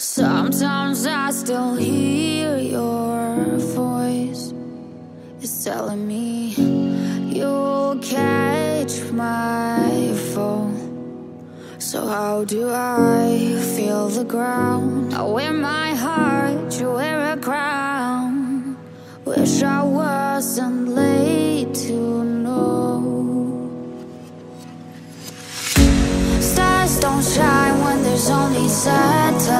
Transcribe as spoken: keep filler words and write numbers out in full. Sometimes I still hear your voice. It's telling me you'll catch my fall. So how do I feel the ground? I wear my heart, you wear a crown. Wish I wasn't late to know. Stars don't shine when there's only sad time.